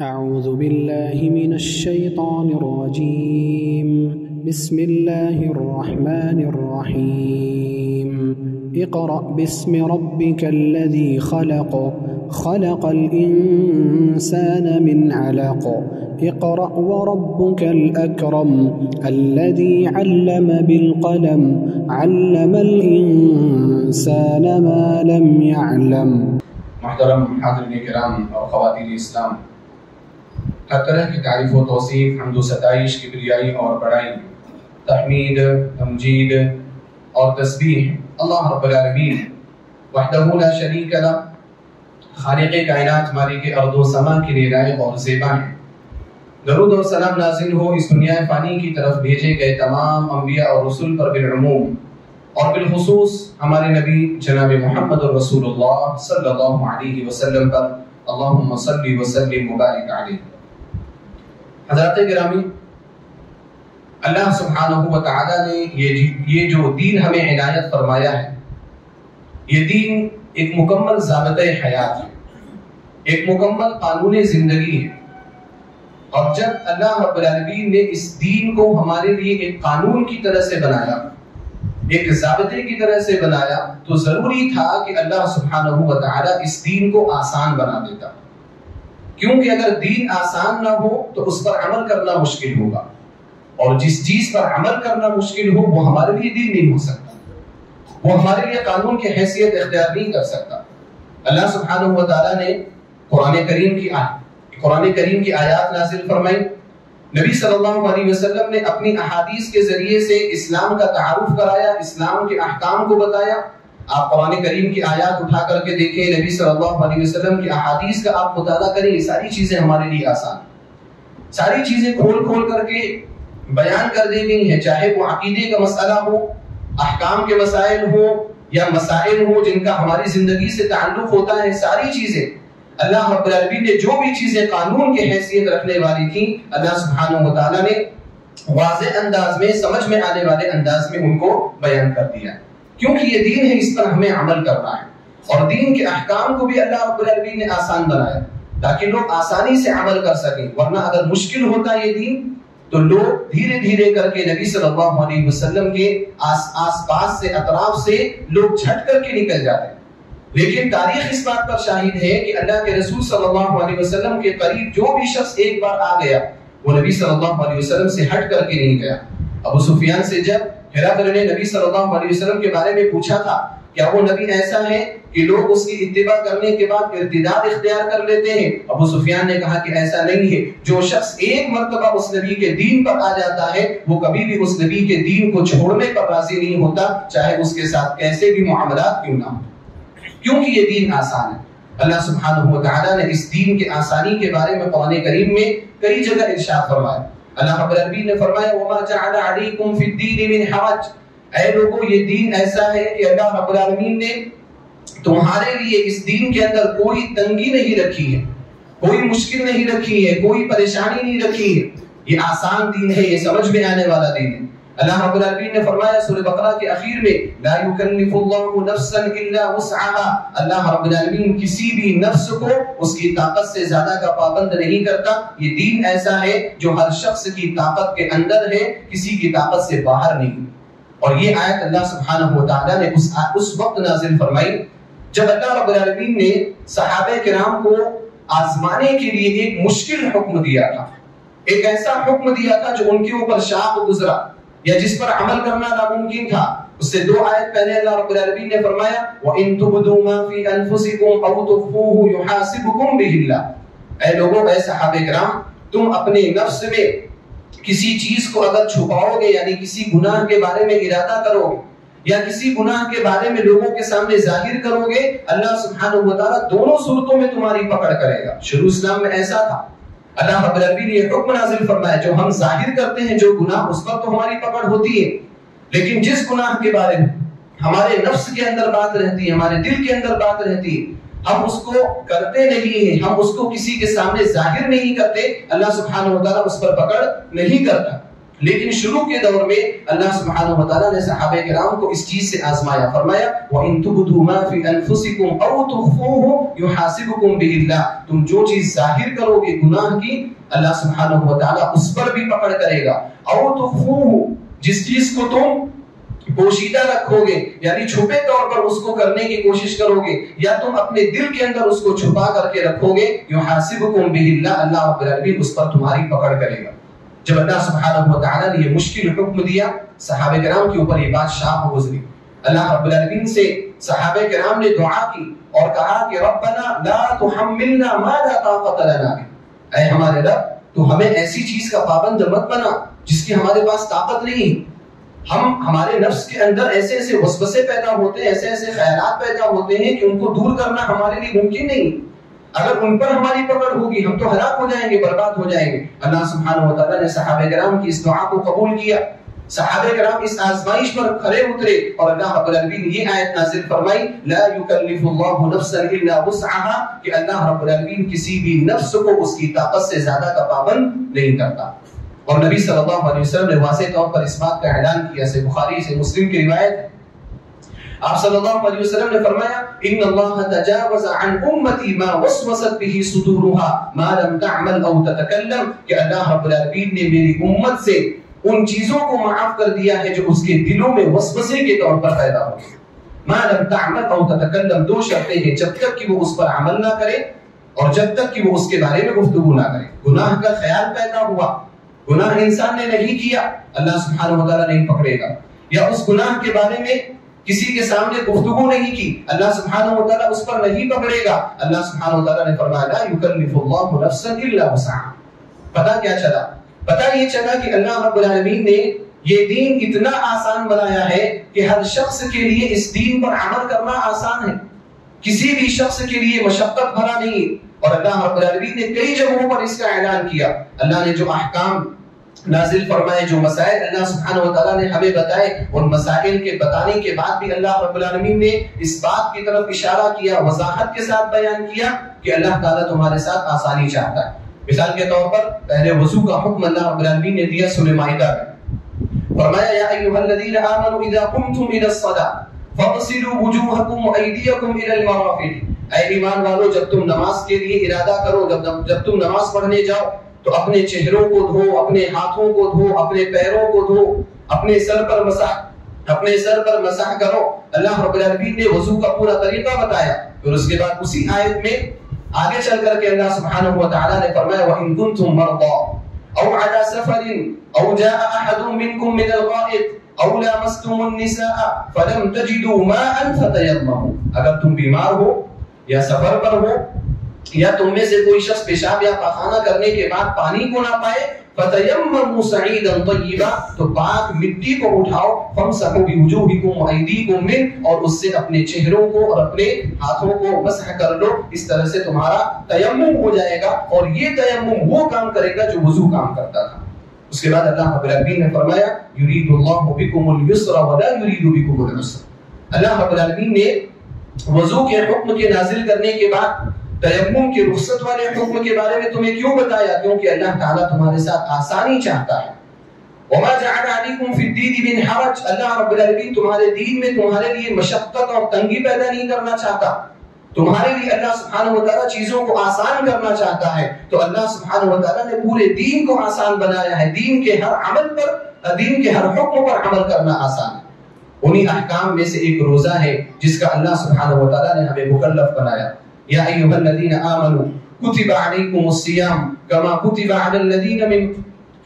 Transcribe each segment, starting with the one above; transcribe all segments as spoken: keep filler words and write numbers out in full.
أعوذ بالله من الشيطان الرجيم بسم الله الرحمن الرحيم اقرأ باسم ربك الذي خلق خلق الإنسان من علق اقرأ وربك الأكرم الذي علم بالقلم علم الإنسان ما لم يعلم محترم حاضرین کرام اور خواتین اسلام हर तरह की तारीफ़ व तौसीफ़ हम्द व सताइश की किब्रियाई और बड़ाई तहमीद तमजीद और तस्बीह अल्लाह रब्बुल आलमीन वहदहू ला शरीक लह खालिक़े कायनात मालिके अर्द व समा की निराय और ज़ेबा है। दरूद और सलाम नाज़िल हो इस दुनिया फ़ानी की तरफ भेजे गए तमाम अम्बिया और रसूल पर बिलअमूम और बिलखुसूस हमारे नबी जनाब मोहम्मद रसूलुल्लाह सल्लल्लाहु अलैहि वसल्लम पर अल्लाहुम्मा सल्लि व सल्लिम मुबारक अलैहि। हज़रात गिरामी, अल्लाह सुब्हानहु व तआला ने ये ये जो दीन हमें इनायत फरमाया है, ये दीन एक मुकम्मल ज़ाबते हयात है, एक मुकम्मल कानून ज़िंदगी है। और जब अल्लाह रब्बुल आलमीन ने इस दीन को हमारे लिए एक कानून की तरह से बनाया, एक ज़ाबते की तरह से बनाया, तो ज़रूरी था कि अल्लाह सुब्हानहु व तआला इस दीन को आसान बना देता, क्योंकि अगर दीन आसान ना हो तो उस पर अमल करना मुश्किल होगा, और जिस चीज पर अमल करना मुश्किल हो वो हमारे लिए दीन नहीं हो सकता, वो हमारे लिए कानून की हैसियत इख्तियार नहीं कर सकता। अल्लाह सुब्हानहु व तआला ने कुरान करीम की आयत कुरान करीम की आयत नाज़िल फरमाई। नबी सल्लल्लाहु अलैहि वसल्लम ने अपनी अहादीस के जरिए से इस्लाम का तारुफ कराया, इस्लाम के अहकाम को बताया। आप कुरान करीम की आयत उठा करके देखें, नबी सल्लल्लाहु अलैहि वसल्लम की अहादीस का आप मुताला करें, ये सारी चीज़ें हमारे लिए आसान, सारी चीज़ें खोल खोल करके बयान कर दी गई हैं। चाहे वो अकीदे का मसला हो, अहकाम के मसाइल हो, या मसाइल हो जिनका हमारी ज़िंदगी से ताल्लुक़ होता है, सारी चीज़ें अल्लाह रब्बुल आलमीन ने जो भी चीज़ें कानून की हैसियत रखने वाली थी, अल्लाह सुब्हानहु व तआला ने वाज़ेह अंदाज में, समझ में आने वाले अंदाज में उनको बयान कर दिया, क्योंकि ये दीन है, इस पर हमें अमल करना है। और दीन के अहकाम को भी अल्लाह रब्बुल आलमीन ने आसान बनाया ताकि लोग आसानी से अमल कर सकें, वरना अगर मुश्किल होता ये दीन तो लोग धीरे धीरे करके नबी सल्लल्लाहु अलैहि वसल्लम के आस आस पास से, अतराफ से लोग झट करके निकल जाते। लेकिन तारीख इस बात पर शाहिद है कि अल्लाह के रसूल सल्लल्लाहु अलैहि वसल्लम के करीब जो भी शख्स एक बार आ गया, वो नबी सल्लल्लाहु अलैहि वसल्लम से हट करके नहीं गया। अबू सुफियान से जब हिराकल ने नबी सल्लल्लाहु अलैहि वसल्लम के बारे में पूछा था, क्या वो नबी ऐसा है कि लोग उसकी इत्तिबा करने के बाद इर्तिदाद इख्तियार कर लेते हैं? अबू सुफियान ने कहा कि ऐसा नहीं है। जो शख्स एक मर्तबा उस नबी के दीन पर आ जाता है, वो कभी भी उस नबी के दीन को छोड़ने पर राजी नहीं होता, चाहे उसके साथ कैसे भी मुआमलात क्यों ना हो, क्योंकि ये दीन आसान है। अल्लाह सुब्हानहु व तआला ने इस दीन के आसानी के बारे में कुरान करीम में कई जगह इरशाद फरमाया। अल्लाह रब्बुल आलमीन ने फरमाया, वमा जअल अलैकुम फी दीन मिन हरज, ऐ लोगों ये दीन ऐसा है कि अल्लाह रब्बुल आलमीन ने तुम्हारे लिए इस दीन के अंदर कोई तंगी नहीं रखी है, कोई मुश्किल नहीं रखी है, कोई परेशानी नहीं रखी है। ये आसान दीन है, ये समझ में आने वाला दीन है। अल्लाह रब्बुल आलमीन ने फरमाया सूरह बकरा के आखिर में, ला युकल्लिफुल्लाहु नफ्सन इल्ला वुस्अहा, अल्लाह रब्बुल आलमीन किसी भी नफ्स को उसकी ताकत से ज्यादा का पाबंद नहीं करता। ये दीन ऐसा है जो हर शख्स की ताकत के अंदर है, किसी की ताकत से बाहर नहीं। और ये आयत अल्लाह सुब्हानहु व तआला ने उस उस वक्त नाज़िल फरमाई जब अल्लाह रब्बुल आलमीन ने सहाबा किराम को आजमाने के लिए एक मुश्किल हुक्म दिया था, एक ऐसा हुक्म दिया था जो उनके ऊपर शाक़ गुजरा या जिस पर अमल करना नामुमकिन था। उससे दो आयत पहले अल्लाह रब्बुल आलमीन ने फरमाया, व इन तुबदू मा फी अनफुसिकुम अव तुखफूहु युहासिबकुम बिहिल्लाह, ऐ लोगों, ऐ सहाबे किराम, तुम अपने नफ्स में किसी चीज को अगर छुपाओगे, यानी किसी गुनाह के बारे में इरादा करोगे या किसी गुनाह के बारे में लोगों के सामने जाहिर करोगे, अल्लाह सुब्हानहु व तआला दोनों सूरतों में तुम्हारी पकड़ करेगा। शुरू इस्लाम में ऐसा था, अल्लाह रब्बुल आलमीन ने हुक्म नाज़िल फरमाया, जो हम जाहिर करते हैं, जो गुनाह, उस पर तो हमारी पकड़ होती है, लेकिन जिस गुनाह के बारे में हमारे नफ्स के अंदर बात रहती है, हमारे दिल के अंदर बात रहती है, हम उसको करते नहीं है, हम उसको किसी के सामने जाहिर नहीं करते, अल्लाह सुब्हानहु व तआला उस पर पकड़ नहीं करता। लेकिन शुरू के दौर में अल्लाह सुब्हानहू व तआला ने सहाबा किराम को इस चीज से आजमाया, फरमाया व इन तुबदू मा फी अनफुसिकुम औ तुखफूहु युहासिबुकुम बिहिल्लाह, तुम जो चीज जाहिर करोगे गुनाह की अल्लाह सुब्हानहू व तआला उस पर भी पकड़ करेगा, औ तुखफूहु जिस चीज को तुम पोशीदा रखोगे यानी छुपे तौर पर उसको करने की कोशिश करोगे या तुम अपने दिल के अंदर उसको छुपा करके रखोगे, युहासिबुकुम बिहिल्लाह अल्लाह रब्बुल आलमीन उस पर तुम्हारी पकड़ करेगा। जब अल्लाह सुब्हानहू व तआला ने ये मुश्किल हुक्म दिया सहाबा किराम के ऊपर ये बात शाह हो गुजरी, अल्लाह रब्बुल आलमीन से सहाबा किराम ने दुआ की और कहा कि रब्बना ला तुहम्मिलना मा ला ताक़त लना बिह, ऐ हमारे रब तो हमें ऐसी चीज का पाबंद मत बना जिसकी हमारे पास ताकत नहीं है। हम हमारे नफ्स के अंदर ऐसे ऐसे वसवसे पैदा होते हैं, ऐसे ऐसे ख्यालात पैदा होते हैं कि उनको दूर करना हमारे लिए मुमकिन नहीं। अगर उन पर हमारी पकड़ होगी हम तो हलाक हो जाएंगे, बर्बाद हो जाएंगे। अल्लाह सुब्हानहू व तआला ने सहाबा किराम की इस दुआ को कबूल किया, सहाबा किराम इस आजमाइश पर खरे उतरे और अल्लाह रब्बुल आलमीन ने ये आयत नाज़िल फरमाई, ला युकल्लिफुल्लाहु नफ्सन इल्ला वुस्अहा, कि अल्लाह रब्बुल आलमीन किसी भी नफ्स को उसकी ताकत से ज्यादा का पाबंद नहीं करता। और नबी सल्लल्लाहु अलैहि वसल्लम ने वाज़े तौर पर इस बात का ऐलान किया, से बुखारी से मुस्लिम की रिवायत है, आप सल्लल्लाहु अलैहि वसल्लम ने फरमाया, इन्ना अल्लाह तजावज़ा अन उम्मती मा वसवसत बिही सुदूरुहा मा लम तअमल औ ततकल्लम, कि अल्लाह रब्बुल आलमीन ने मेरी उम्मत से उन चीजों को माफ कर दिया है जो उसके दिलों में वसवसे के तौर पर पैदा हो। मा लम तअमल औ ततकल्लम, दो शर्तें हैं, जब तक कि वो उस पर अमल ना करे और जब तक कि वो उसके बारे में गुफ्तगू ना करे। गुनाह का ख्याल पैदा हुआ, गुनाह इंसान ने नहीं किया, अल्लाह सुब्हानहू व तआला नहीं पकड़ेगा, या उस गुनाह के बारे में किसी के सामने गुफ्तगू नहीं की, अल्लाह सुब्हानहू व तआला उस पर नहीं पकड़ेगा। अल्लाह सुब्हानहू व तआला ने फरमाया, ला युकल्लिफुल्लाहु नफ्सन इल्ला वुसअहा। पता क्या चला? पता ये चला कि अल्लाह रब्बुल आलमीन ने ये दीन इतना आसान बनाया है कि हर शख्स के लिए इस दीन पर अमल करना आसान है, किसी भी शख्स के लिए मशक्कत भरा नहीं। और अल्लाह रब्बुल आलमीन ने कई जगहों पर इसका ऐलान किया, अल्लाह ने जो अहकाम नाजिल फरमाए, जो मसाइल अल्लाह सुब्हानहू व तआला ने हमें बताए, उन मसाइल के बताने के बाद भी अल्लाह रब्बुल आलमीन ने इस बात की तरफ इशारा किया, वजाहत के साथ बयान किया कि अल्लाह ताला तुम्हारे साथ आसानी चाहता है। मिसाल के तौर पर पहले वजू का हुक्म अल्लाह रब्बुल आलमीन ने दिया सूरह माइदा में, फरमाया या अय्युहल्लज़ीना आमनू इज़ा कुमतुम इलस्सलाह फग़सिलू वुजूहकुम व अयदीयकुम इलल मराफ़िक़, ऐ ईमान वालों जब तुम नमाज के लिए इरादा करो, जब जब तुम नमाज पढ़ने जाओ तो अपने चेहरों को धो, अपने हाथों को धो, अपने पैरों को धो, अपने सर पर मसाह अपने सर पर मसाह करो। अल्लाह रब्बुल आलमीन ने वजू का पूरा तरीका बताया। फिर उसके बाद उसी आयत में आगे चल करके अल्लाह सुब्हानहू व तआला ने फरमाया, व इन कुंतुम मरदा औ अला सफरिन औ जाअ अहदुम मिनकुम मिनल गाइद औ लमस्तुमुन निसाअ फलम तजिदू माअन फतयम्ममू, अगर तुम बीमार हो या सफर पर हो या तुम में से कोई शख्स पेशाब या पाखाना करने के बाद पानी को ना पाए, फतयम्ममू सईदन तय्यबा, तो पाक मिट्टी को उठाओ, फमसहू बिवुजूहिकुम व अयदीकुम मिन, और उससे अपने चेहरों को और अपने हाथों को मसह कर लो। इस तरह से तुम्हारा तयम्मुम हो जाएगा और ये तयम्मुम वो काम करेगा जो वजू काम करता था। उसके बाद अल्लाह रब्बुल आलमीन ने फरमाया, युरीदुल्लाहु बिकुमुल युस्रा व ला युरीदु बिकुमुल उसर, अल्लाह रब्बुल आलमीन ने वजू के हुक्म के नाजिल करने के बाद तयम्मुम के रुख्सत वाले हुक्म के बारे में तुम्हें क्यों बताया? क्योंकि अल्लाह ताला तुम्हारे साथ आसानी चाहता है। वमा जअल अलैकुम फिद्दीन मिन हरज, अल्लाह रब्बुल आलमीन तुम्हारे दीन में तुम्हारे लिए मशक्कत और तंगी पैदा नहीं करना चाहता, तुम्हारे लिए अल्लाह सुब्हानहू व तआला चीजों को आसान करना चाहता है। तो अल्लाह सुब्हानहू व तआला ने पूरे दीन को आसान बनाया है, दीन के हर अमल पर, दीन के हर हुक्म पर अमल करना आसान है। उन्हीं अहकाम में से एक रोजा है जिसका अल्लाह सुब्हानहू व तआला ने हमें मुकल्लफ बनाया, या अय्युहल्लज़ीना आमनू कुतिबा अलैकुमुस्सियाम कमा कुतिबा अलल्लज़ीना मिन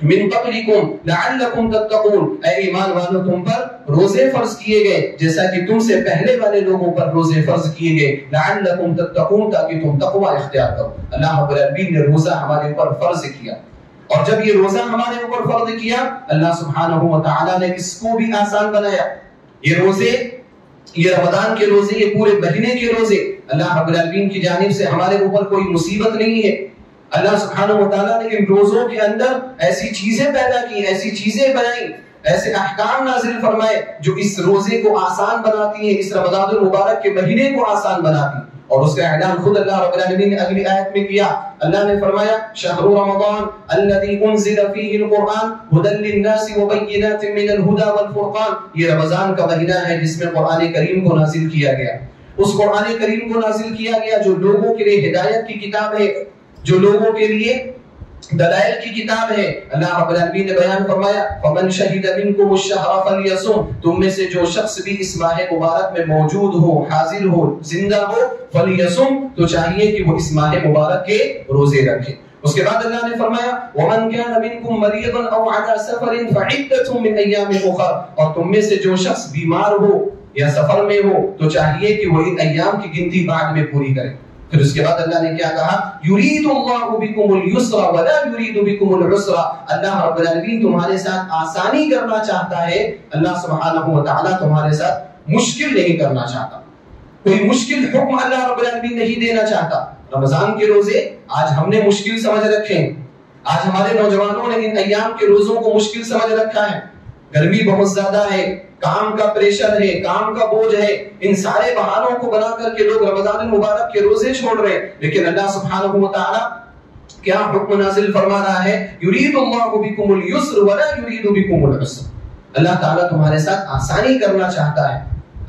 मिन क़ब्लिकुम लअल्लकुम तत्तक़ून, ऐ ईमान वालों तुम पर रोजे फर्ज किए गए जैसा कि तुमसे पहले वाले लोगों पर रोजे फर्ज किए गए, लअल्लकुम तत्तक़ून, ताकि तुम तक़वा इख्तियार करो। अल्लाह रब्बुल आलमीन ने रोजा हमारे ऊपर फर्ज किया और जब ये रोजा हमारे ऊपर फर्ज किया अल्लाह सुब्हानहू व तआला ने इसको भी आसान बनाया। ये रोजे, ये रमजान के रोजे, ये पूरे महीने के रोजे, अल्लाह रब्बुल आलमीन की जानिब से हमारे ऊपर कोई मुसीबत नहीं है। अल्लाह सुब्हानहू व तआला ने इन रोजों के अंदर ऐसी चीजें पैदा की, ऐसी चीजें बनाई, ऐसे अहकाम नाजिल फरमाए जो इस रोजे को आसान बनाती है, इस रमजानुल मुबारक के महीने को आसान बनाती है। और उसका ऐलान खुद अल्लाह रब्बुल आलमीन ने अगली आयत में किया। अल्लाह ने फरमाया शहरु रमजान अल्लज़ी उनज़िला फ़ीही अल-क़ुरआन हुदल लिन-नासी व बय्यिनातिन मिनल हुदा वल फ़ुरक़ान, ये रमजान का महीना है जिसमें कुरान करीम को नाजिल किया गया। उस कुरान करीम को नाजिल किया गया जो लोगों के लिए हिदायत की किताब है, जो लोगों के लिए दलाइल की किताब है। अल्लाह रब्बुल आलमीन ने बयान फरमाया फमन शहीद मिनकुम अश-शहर फलयसुम, तुम में से जो शख्स भी इस माह मुबारक में मौजूद हो, हाजिर हो, जिंदा हो, फलयसुम, तो चाहिए कि वो इस माह मुबारक के रोजे रखे। उसके बाद अल्लाह ने फरमाया वमन कान मिनकुम मरीदन अव अला सफरिन फइद्दतुम मिन अय्यामिन उखर, और तुम में से जो शख्स बीमार हो या सफर में हो तो चाहिए कि वो इन अय्याम की गिनती बाद में पूरी करे। फिर उसके बाद अल्लाह ने क्या कहा युरीदुल्लाहु बिकुमुल युस्रा वला युरीदु बिकुमुल उसरा, अल्लाह रब्बुल आलमीन तुम्हारे साथ आसानी करना चाहता है, अल्लाह सुब्हानहु व तआला तुम्हारे साथ मुश्किल नहीं करना चाहता, कोई मुश्किल हुक्म अल्लाह रब्बुल आलमीन नहीं देना चाहता। रमजान के रोजे आज हमने मुश्किल समझ रखे हैं, आज हमारे नौजवानों ने इन अय्याम के रोजों को मुश्किल समझ रखा है। गर्मी बहुत ज्यादा है, काम का प्रेशर है, काम का बोझ है, इन सारे बहानों को बना करके लोग रमजान मुबारक के रोजे छोड़ रहे हैं। लेकिन अल्लाह सुब्हानहु व तआला क्या हुक्म नाज़िल फरमा रहा है युरीदुल्लाहु बिकुमुल युस्र वला युरीदु बिकुमुल उसर, अल्लाह ताला तुम्हारे साथ आसानी करना चाहता है,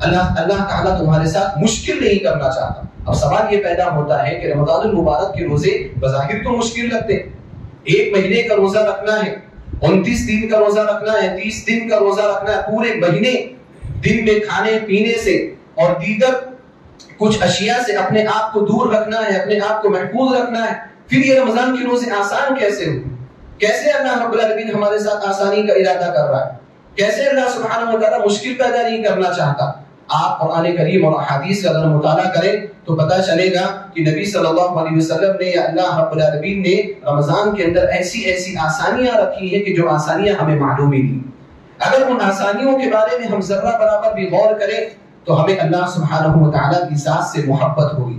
अल्लाह अल्लाह ताला तुम्हारे साथ मुश्किल नहीं करना चाहता। अब सवाल ये पैदा होता है कि रमजान मुबारक के रोजे बज़ाहिर तो मुश्किल लगते हैं, एक महीने का रोजा रखना है, उनतीस दिन का रोजा रखना है, तीस दिन का रोजा रखना है, पूरे महीने दिन में खाने पीने से और दीगर कुछ अशिया से अपने आप को दूर रखना है, अपने आप को महफूज रखना है। फिर ये रमजान के रोजे आसान कैसे हुए? कैसे अल्लाह रब्बुल आलमीन हमारे साथ आसानी का इरादा कर रहा है? कैसे अल्लाह सुब्हानहु व तआला मुश्किल पैदा नहीं करना चाहता? आप कुरान करीम और अहादीस का अगर मुताला करें तो पता चलेगा कि नबी सल्लल्लाहु अलैहि वसल्लम ने या अल्लाह रब्बुल आलमीन ने रमजान के अंदर ऐसी ऐसी आसानियां रखी हैं कि जो आसानियां हमें मालूम ही नहीं। अगर उन आसानियों के बारे में हम जर्रा बराबर भी गौर करें तो हमें अल्लाह सुब्हानहु व तआला की जात से मोहब्बत होगी,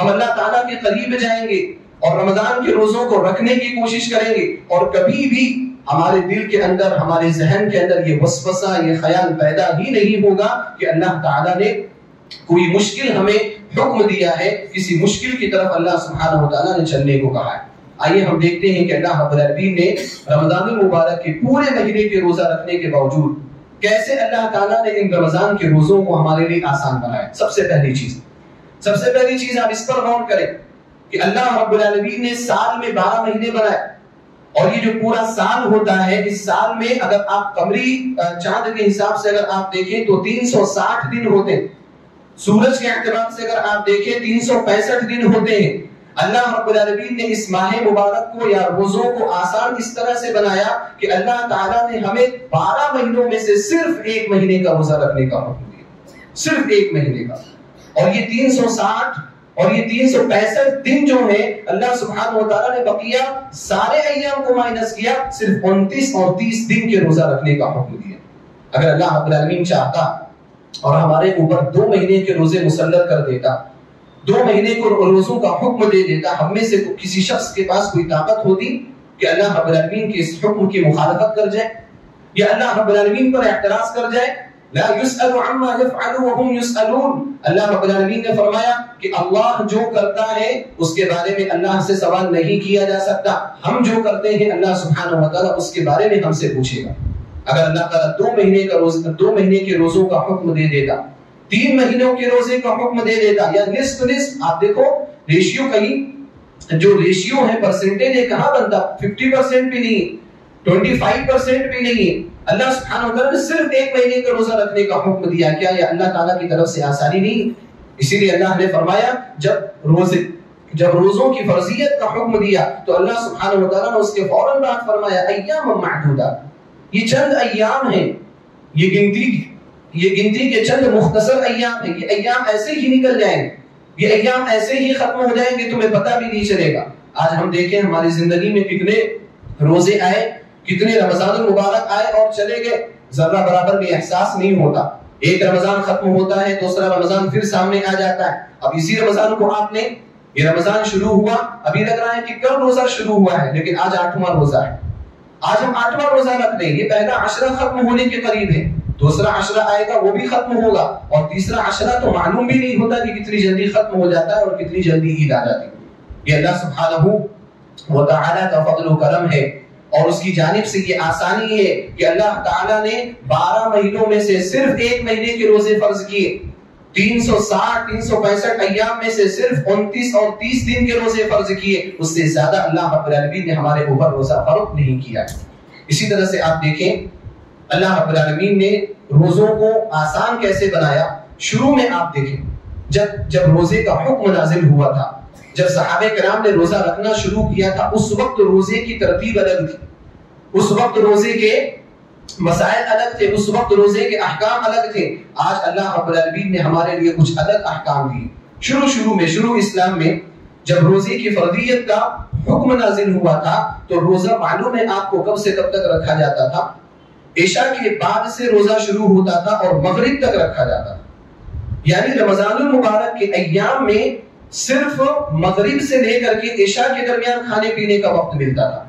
हम अल्लाह ताला के करीब जाएंगे और रमजान के रोजों को रखने की कोशिश करेंगे। और कभी भी हमारे दिल के अंदर, हमारे जहन के अंदर ये वसवसा, ये ख्याल पैदा ही नहीं होगा कि अल्लाह ताला ने कोई मुश्किल हमें हुक्म दिया है, किसी मुश्किल की तरफ अल्लाह सुब्हानहु व तआला ने चलने को कहा है। आइए हम देखते हैं कि अल्लाह रब्बुल आलमीन ने रमजान मुबारक के पूरे महीने के रोजा रखने के बावजूद कैसे अल्लाह ताला ने इन रमजान के रोजों को हमारे लिए आसान बनाया। सबसे पहली चीज, सबसे पहली चीज आप इस पर गौर करें कि अल्लाह रब्बुल आलमीन ने साल में बारह महीने बनाए, और ये जो पूरा साल होता है, इस साल में अगर आप कमरी चांद के हिसाब से अगर आप देखें तो तीन सौ साठ दिन होते हैं, सूरज के एतबार से अगर आप देखें तीन सौ पैंसठ दिन होते हैं। अल्लाह रब्बुल आलमीन ने इस माह मुबारक को या रोजों को आसान इस तरह से बनाया कि अल्लाह ताला ने हमें बारह महीनों में से सिर्फ एक महीने का रोजा रखने का हुक्म दिया, सिर्फ एक महीने का। और ये तीन सौ साठ और ये तीन सौ पैंसठ दिन जो है, अल्लाह सुब्हानहु व तआला ने बकिया सारे अय्याम को माइनस किया, सिर्फ उनतीस और तीस दिन के रोजा रखने का हुक्म दिया। अगर अल्लाह रब्बुल आलमीन चाहता और हमारे ऊपर दो महीने के रोजे मुसल्लत कर देता, दो महीने को रोजों का हुक्म दे देता, हम में से किसी शख्स के पास कोई ताकत होती कि अल्लाह रब्बुल आलमीन के इस हुक्म की मुखालफत कर जाए या अल्लाह रब्बुल आलमीन पर एतराज कर जाए। ला युसअलु अम्मा यफ़अलु व हुम युसअलून, अल्लाह रब्बुल आलमीन ने फरमाया कि अल्लाह जो करता है उसके बारे में अल्लाह से सवाल नहीं किया जा सकता, हम जो करते हैं अल्लाह सुब्हानहु व तआला उसके बारे में हमसे पूछेगा। अगर अल्लाह ताला दो महीने का रोज दो महीने के रोजों का हुक्म दे देता, तीन महीनों के रोजे का हुक्म दे देता, या निस्फ निस्फ, आप देखो रेशियो कहीं जो रेशियो है, परसेंटेज है, कहां बनता? पचास परसेंट भी नहीं, पच्चीस परसेंट भी नहीं है। अल्लाह सुब्हानहु व तआला ने सिर्फ एक महीने का रोजा रखने का हुक्म दिया। क्या यह अल्लाह ताला की तरफ से आसानी नहीं? इसीलिए अल्लाह ने फरमाया जब रोजे जब रोजों की फर्जियत का हुक्म दिया तो अल्लाह सुब्हानहु व तआला ने उसके फौरन बाद फरमाया अय्याम मअदूदा, ये चंद अय्याम है, ये गिनती ये गिनती के चंद मुख्तसर अय्याम है, ये अय्याम ऐसे ही निकल जाएंगे, ये अय्याम ऐसे ही खत्म हो जाएंगे, तुम्हें पता भी नहीं चलेगा। आज हम देखें हमारी जिंदगी में कितने रोजे आए, कितने रमजान मुबारक आए और चले गए, जरा बराबर भी एहसास नहीं होता। एक रमजान खत्म होता है, दूसरा रमजान फिर सामने आ जाता है। अब इसी रमजान को आपने, ये रमजान शुरू हुआ, अभी लग रहा है कि कल रोजा शुरू हुआ है, लेकिन आज आठवां रोजा है, आज हम आठवां रोजा रख रहे हैं, ये पहला आशरा खत्म होने के करीब है। दूसरा अशरा आएगा वो भी खत्म होगा, और तीसरा अशरा तो मालूम भी नहीं होता कि कितनी जल्दी खत्म हो जाता है और कितनी जल्दी ईद आ जाती। ये अल्लाह सुब्हानहू व तआला का फजल व करम है और उसकी जानिब से ये आसानी है कि अल्लाह ताला ने बारह महीनों में से सिर्फ एक महीने के रोजे फर्ज किए, तीन सौ साठ तीन सौ पैंसठ अय्याम में से सिर्फ उनतीस और तीस दिन के रोजे फर्ज किए, उससे ज्यादा अल्लाह रब्बुल आलमीन ने हमारे ऊपर रोजा फर्ज नहीं किया। इसी तरह से आप देखें अल्लाह रब्बुल आलमीन ने रोजों को आसान कैसे बनाया। शुरू में आप देखें जब जब रोजे का हुक्म नाजिल हुआ था, जब सहाबे कराम ने रोजा रखना शुरू किया था, उस वक्त रोजे की तरतीब अलग थी, उस वक्त रोजे के मसाइल अलग थे, उस वक्त रोजे के अहकाम अलग थे। आज अल्लाह रब्बुल आलमीन ने हमारे लिए कुछ अलग अहकाम दिए। शुरू शुरू में शुरू इस्लाम में जब रोजे की फर्दियत का हुक्म नाजिल हुआ था तो रोजा मालूम है आपको कब से कब तक रखा जाता था। ईशा के बाद से रोजा शुरू होता था और मगरिब तक रखा जाता था, यानी रमजानुल मुबारक के अय्याम में सिर्फ मगरिब से लेकर के ईशा के दरमियान खाने पीने का वक्त मिलता था,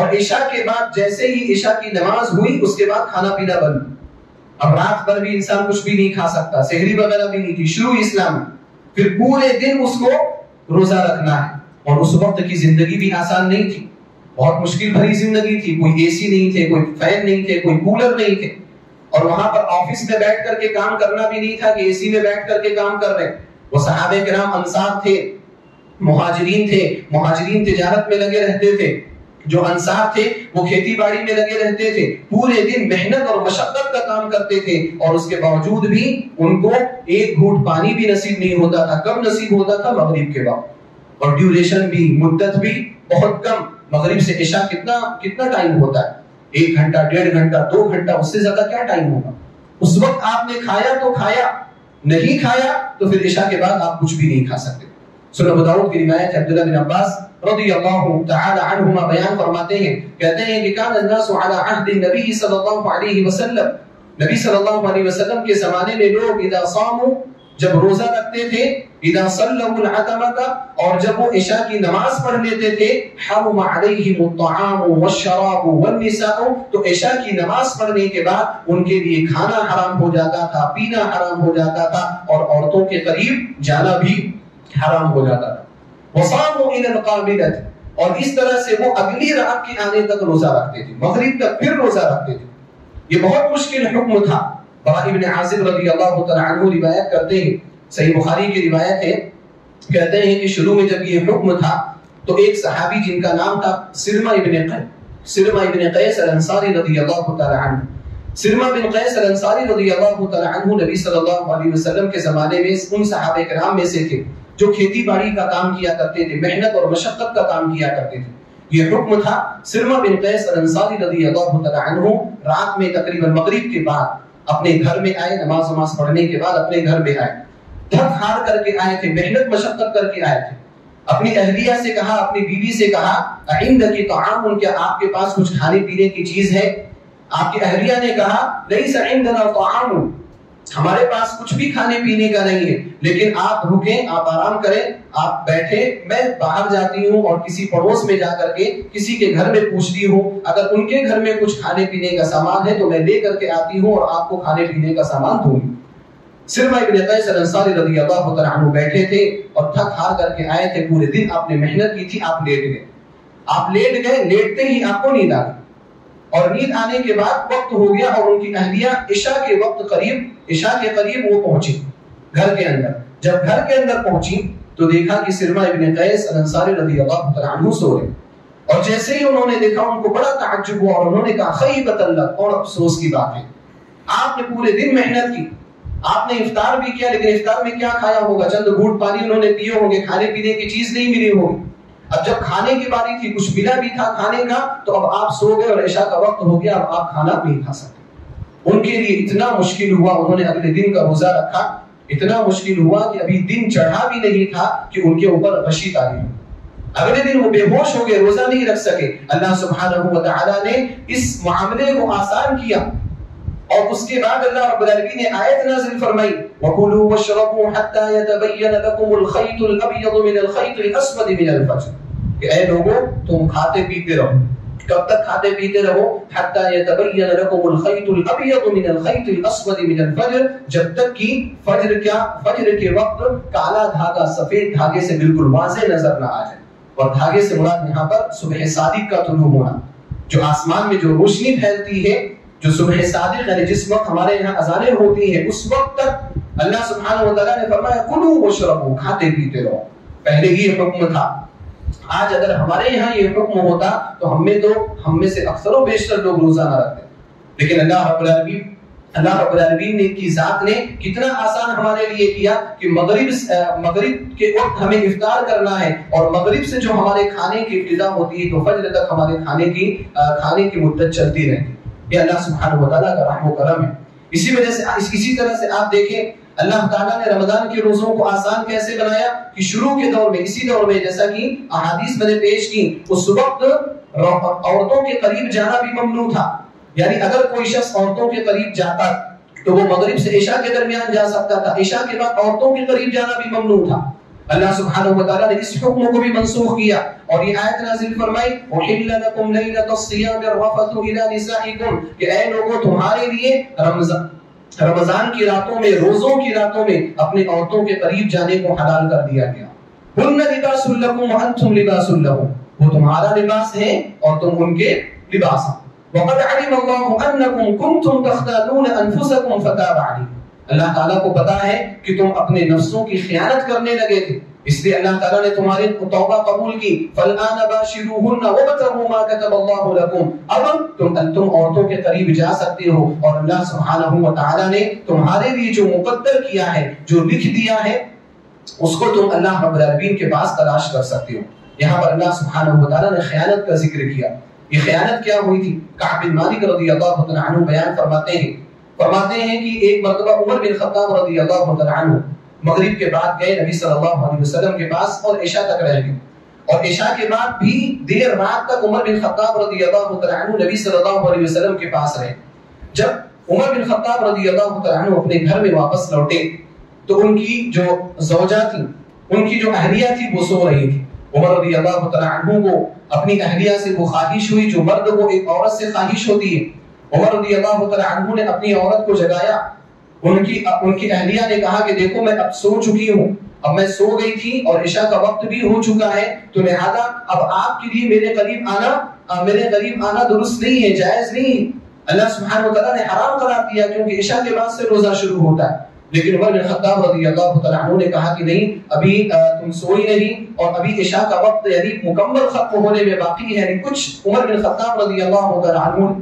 और ईशा के बाद जैसे ही ईशा की नमाज हुई उसके बाद खाना पीना बंद। अब रात भर भी इंसान कुछ भी नहीं खा सकता, सहरी वगैरह भी नहीं थी शुरू इस्लाम में। फिर पूरे दिन उसको रोजा रखना है, और उस वक्त की जिंदगी भी आसान नहीं थी, बहुत मुश्किल भरी जिंदगी थी। कोई एसी नहीं थे, कोई फैन नहीं थे, कोई कूलर नहीं थे, और वहां पर ऑफिस में बैठ करके काम करना भी नहीं था कि एसी में बैठ करके काम कर रहे। वो सहाबे किराम अंसार थे, मुहाजिरीन थे, मुहाजिरीन तिजारत में लगे रहते थे, जो अंसार थे वो खेती बाड़ी में लगे रहते थे, पूरे दिन मेहनत और मशक्कत का काम करते थे, और उसके बावजूद भी उनको एक घूंट पानी भी नसीब नहीं होता था। कब नसीब होता था? मगरिब के बाद, और ड्यूरेशन भी, मुद्दत भी बहुत कम। मगरिब से ईशा कितना कितना टाइम होता है? एक घंटा, डेढ़ घंटा, दो घंटा, उससे ज्यादा क्या टाइम होगा? उस वक्त आपने खाया तो खाया, नहीं खाया तो फिर ईशा के बाद आप कुछ भी नहीं खा सकते। सुनन अबू दाऊद की रिवायत है, अब्दुल्लाह बिन अब्बास रदियल्लाहु तआला अन्हुमा बयान फरमाते हैं, कहते हैं कि कान अन्नासु अला अहदि नबी सल्लल्लाहु अलैहि वसल्लम, नबी सल्लल्लाहु अलैहि वसल्लम के जमाने में लोग इदा सामू, जब रोजा रखते थे, इदा सल्लमुल अतमता, और जब वो ईशा की नमाज पढ़ लेते थे, हरम अलैहिम अत्ताम वश्शराब वन्निसाउ, तो ईशा की नमाज पढ़ने के बाद उनके लिए खाना हराम हो जाता था, पीना हराम हो जाता था, और औरतों के करीब जाना भी हराम हो जाता था। वसामु इलल काबिलत, और इस तरह से वो अगली रात के आने तक रोजा रखते थे, मगरिब तक फिर रोजा रखते थे। ये बहुत मुश्किल हुक्म था। बराअ इब्न आज़िब रज़ियल्लाहु तआला अन्हु रिवायत करते हैं, सही बुखारी की रिवायत है, कहते हैं कि शुरू में जब ये हुक्म था तो एक सहाबी जिनका नाम था सिरमा इब्न कैस, सिरमा इब्न कैस अल अंसारी रज़ियल्लाहु तआला अन्हु, सिरमा बिन कैस अल अंसारी रज़ियल्लाहु तआला अन्हु नबी सल्लल्लाहु अलैहि वसल्लम के जमाने में उन सहाबे किराम में से थे जो खेती बाड़ी का काम किया करते थे, मेहनत और मशक्कत का काम किया करते थे। ये हुक्म था, सिरमा बिन कैस अल अंसारी रज़ियल्लाहु तआला अन्हु रात में तकरीबन मगरिब के बाद अपने घर में आए, नमाज नमाज पढ़ने के बाद अपने घर में आए, थक हार करके आए थे, मेहनत मशक्कत करके आए थे। अपनी अहलिया से कहा, अपनी बीवी से कहा, अइंदकी तआम, उनके आपके पास कुछ खाने पीने की चीज है? आपकी अहलिया ने कहा, लैस अइंदना तआम, हमारे पास कुछ भी खाने पीने का नहीं है। लेकिन आप रुकें, आप आराम करें, आप बैठे, मैं बाहर जाती हूँ और किसी पड़ोस में जा करके किसी के घर में पूछती हूँ, अगर उनके घर में कुछ खाने पीने का सामान है तो मैं ले करके आती हूँ और आपको खाने पीने का सामान दूंगी। सिर्फ इब्न कैस अंसारी रज़ियल्लाहु तआला अन्हु बैठे थे और थक हार करके आए थे, पूरे दिन आपने मेहनत की थी, आप लेट गए, आप लेट गए, लेटते ही आपको नींद आ गई, और नींद आने के बाद वक्त हो गया और उनकी अहलिया ईशा के वक्त करीब ईशा के करीब वो पहुंची घर के अंदर। जब घर के अंदर पहुंची तो देखा कि सिरमा इब्न कैस अंसारी रज़ियल्लाहु तआला अन्हु सो रहे, और जैसे ही उन्होंने देखा उनको बड़ा ताज्जुब हुआ और उन्होंने कहा, खैबतल्ला, और अफसोस की बात है, आपने पूरे दिन मेहनत की, आपने इफ्तार भी किया, लेकिन इफ्तार में क्या खाया होगा? चंद घूंट पानी उन्होंने पिए होंगे, खाने पीने की चीज नहीं मिली होगी। अब जब खाने की बारी थी, कुछ मिला भी था खाने का, तो अब आप सो गए और ईशा का वक्त हो गया, अब आप खाना नहीं खा सकते। उनके लिए इतना मुश्किल हुआ, उन्होंने अगले दिन का रोजा रखा, इतना मुश्किल हुआ कि अभी दिन चढ़ा भी नहीं था कि उनके ऊपर बशीत आ गई। अगले दिन वो बेहोश हो गए, रोजा नहीं रख सके। अल्लाह सुब्हानहू व तआला ने इस मामले को आसान किया, और उसके बाद अल्लाह रब्बुल आलमीन ने आयत नाज़िल फरमाई, वकुलू वशरबू हत्ता यतबय्यन लकुमुल खैतुल अबयद मिनल खैतिल अस्वद मिनल फज्र, कि ऐ लोगों तुम खाते पीते रहो, कब तक खाते पीते रहो, हत्ता यतबय्यन लकुमुल खैतुल अबयद मिनल खैतिल अस्वद मिनल फज्र, जब तक कि फज्र क्या फज्र के वक्त काला धागा सफेद धागे से बिल्कुल वाज़े नजर ना आ जाए। और धागे से मुराद यहाँ पर सुबह सादिक का तुलू होना, जो आसमान में जो रोशनी फैलती है, जो सुबह सादिक यानी जिस वक्त हमारे यहाँ अजानें होती है, उस वक्त तक अल्लाह सुब्हानहू व तआला ने फरमाया कुलू वशरबू, खाते पीते रहो। पहले ही हुक्म था, आज अगर हमारे यहाँ ये हुक्म होता तो हम में तो हम में से अक्सरों बेशतर लोग रोजा ना रखते, लेकिन अल्लाह रब्बुल आलमीन अल्लाह रब्बुल आलमीन ने की जात ने कितना आसान हमारे लिए किया कि मगरिब मगरिब के वक्त हमें इफ्तार करना है, और मगरिब से जो हमारे खाने की इब्तिदा होती है तो फज्र तक हमारे खाने की खाने की मुद्दत चलती रहती। ये अल्लाह सुब्हानहू व तआला का रहम व करम है। इसी वजह से इसी तरह से आप देखें अल्लाह ताला ने रमजान के रोजों को आसान कैसे बनाया कि शुरू के दौर में इसी दौर में जैसा कि अहादीस मैंने पेश की, उस वक्त औरतों के करीब जाना भी ममनू था, यानी अगर कोई शख्स औरतों के करीब जाता तो वो मगरिब से ईशा के दरमियान जा सकता था, ईशा के बाद औरतों के करीब जाना भी ममनू था। अल्लाह सुब्हानहू व तआला ने इस हुक्म को भी मंसूख किया और ये आयत नाज़िल फरमाई उहिल्ल लकुम लैलतस सियाम रफ़तु इला निसाइकुम, कि ऐ लोगों तुम्हारे लिए रमजान रमजान की रातों में रोजों की रातों में अपने औरतों के करीब जाने को हलाल कर दिया गया। हुन्ना लिबासुल लकुम व अंतुम लिबासुल लहुम, वो तुम्हारा लिबास है और तुम उनके लिबास हो। वक़द अलिम अल्लाहु अन्नकुम कुंतुम तख्तालून अनफुसकुम फताब अलैकुम, अल्लाह ताला को पता है कि तुम अपने नफ्सों की खयानत करने लगे थे, इसलिए अल्लाह ताला ने तुम्हारी तौबा कबूल की। फलआन बाशिरूहुन्ना वबतगू मा कतबल्लाहु लकुम, अब तुम तुम औरतों के करीब जा सकते हो और अल्लाह सुब्हानहू व तआला ने तुम्हारे लिए जो मुकद्दर किया है, जो लिख दिया है, उसको तुम अल्लाह रब्बुल आलमीन के पास तलाश कर सकते हो। यहाँ पर अल्लाह सुब्हानहू व तआला ने खयानत का जिक्र किया। ये खयानत क्या हुई थी? कअब बिन मालिक रज़ियल्लाहु तआला अन्हु बयान फरमाते हैं फरमाते हैं कि एक मर्तबा उमर बिन खत्ताब रज़ियल्लाहु तआला अन्हु मगरिब के बाद गए नबी सल्लल्लाहु अलैहि वसल्लम के पास और ईशा तक रह गए, और ईशा के बाद भी देर रात तक उमर बिन खत्ताब रज़ियल्लाहु तआला अन्हु नबी सल्लल्लाहु अलैहि वसल्लम के पास रहे। जब उमर बिन खत्ताब रज़ियल्लाहु तआला अन्हु अपने घर में वापस लौटे तो उनकी जो ज़ौजा थी, उनकी जो अहलिया थी, वो सो रही थी। उमर रज़ियल्लाहु तआला अन्हु को अपनी अहलिया से वो ख्वाहिश हुई जो मर्द को एक औरत से ख्वाहिश होती है। उमर रज़ियल्लाहु तआला अन्हु ने अपनी औरत को जगाया। उनकी उनकी अहलिया ने कहा कि देखो मैं अब सो चुकी हूँ, अब मैं सो गई थी और ईशा का वक्त भी हो चुका है, तो लिहाजा अब आपके लिए मेरे करीब आना आ, मेरे करीब आना दुरुस्त नहीं है, जायज नहीं। अल्लाह सुब्हानहू व तआला ने हराम करार दिया क्योंकि ईशा के बाद से रोजा शुरू होता है। लेकिन उमर बिन खत्ताब रज़ियल्लाहु तआला अन्हु ने कहा कि नहीं, अभी तुम सोई नहीं और अभी ईशा का वक्त यानी मुकम्मल खत्म होने में बाकी है। कुछ उमर बिन खत्ताब रज़ियल्लाहु तआला अन्हु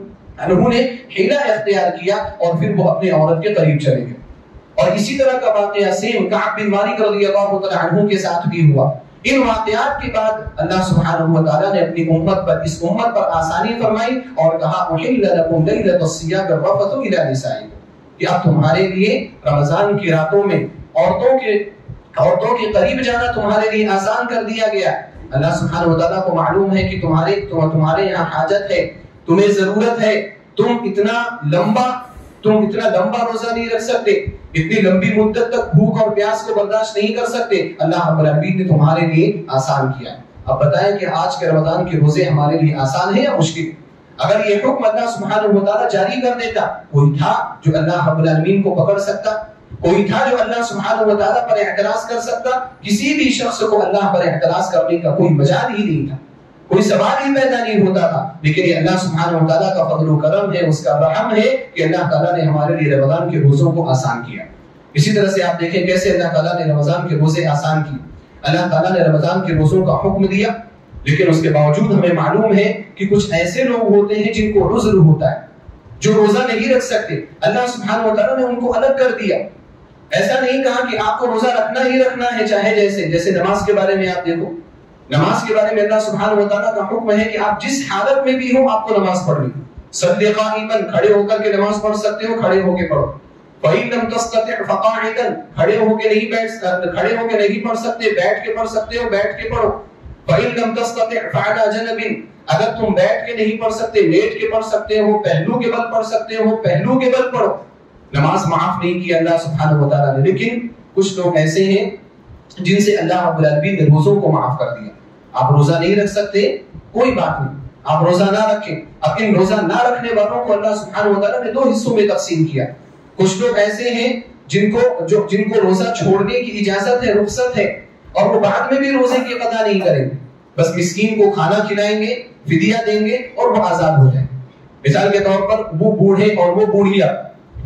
उन्होंने हीला इख्तियार किया और फिर वो अपने औरत के करीब चले गए। और इसी तरह का वाकया सेम कअब बिन मालिक रज़ियल्लाहु तआला अन्हु के साथ भी हुआ। इन वाकयात के बाद अल्लाह सुब्हानहू व तआला ने अपनी उम्मत पर इस उम्मत पर आसानी फरमाई और कहा उहिल्ल लकुम लैलतस सियाम रफ़तु इला निसाइकुम, कि अब तुम्हारे लिए रमजान की रातों में औरतों के औरतों के करीब जाना तुम्हारे लिए आसान कर दिया गया। अल्लाह सुब्हानहू व तआला को मालूम है कि तुम्हारे तुम्हारे यहाँ हाजत है, तुम्हें जरूरत है, तुम इतना लंबा तुम इतना लंबा रोजा नहीं रख सकते, इतनी लंबी मुद्दत तक भूख और प्यास को बर्दाश्त नहीं कर सकते। अल्लाह रब्बुल आलमीन ने तुम्हारे लिए आसान किया। अब बताएं कि आज के रमजान के रोजे हमारे लिए आसान है या मुश्किल? अगर ये हुक्म अल्लाह सुब्हानहू व तआला जारी कर देता, कोई था जो अल्लाह रब्बुल आलमीन को पकड़ सकता? कोई था जो अल्लाह सुब्हानहू व तआला पर एतराज कर सकता? किसी भी शख्स को अल्लाह पर एतराज करने का कोई मजाल ही नहीं था, कोई सवाल ही पैदा नहीं होता था। लेकिन ये अल्लाह सुब्हानहू व तआला का फजल व करम है, उसका रहम है कि अल्लाह ताला ने हमारे लिए रमजान के रोजों को आसान किया। इसी तरह से आप देखें कैसे अल्लाह ताला ने रमजान के रोजे आसान किए। अल्लाह ताला ने रमजान के रोजों का हुक्म दिया, लेकिन उसके बावजूद हमें मालूम है कि कुछ ऐसे लोग होते हैं जिनको उज़्र होता है, जो रोजा नहीं रख सकते। अल्लाह सुब्हानहू व तआला ने उनको अलग कर दिया। ऐसा नहीं कहा कि आपको रोजा रखना ही रखना है, चाहे जैसे जैसे नमाज के बारे में आप देखो, नमाज के बारे में अल्लाह सुब्हानहू व तआला का हुक्म है कि आप जिस हालत में भी हो आपको नमाज पढ़नी है। काइमन, खड़े होकर के नमाज पढ़ सकते हो, खड़े होकर पढ़ो। खड़े होकर नहीं बैठ खड़े होकर नहीं पढ़ सकते, बैठ के पढ़ सकते हो, बैठ के पढ़ो। अगर तुम बैठ के नहीं पढ़ सकते, लेट के पढ़ सकते हो, पहलू के बल पढ़ सकते हो, पहलू के बल पढ़ो। नमाज माफ नहीं किया अल्लाह सुब्हानहू व तआला ने, लेकिन कुछ लोग ऐसे हैं जिनसे अल्लाह रब्बुल आलमीन ने रोजों को माफ कर दिया। आप रोजा नहीं रख सकते, कोई बात नहीं, आप रोजा ना रखें। अब इन रोजा ना रखने वालों को अल्लाह सुब्हानहू व तआला ने दो हिस्सों में तकसीम किया। कुछ लोग ऐसे हैं जिनको जो जिनको रोजा छोड़ने की इजाजत है, रुख्सत है, और वो बाद में भी रोजे की कदा नहीं करेंगे, बस मिस्कीन को खाना खिलाएंगे, फिदिया देंगे और वो आजाद हो जाएंगे। मिसाल के तौर पर वो बूढ़े और वो बूढ़िया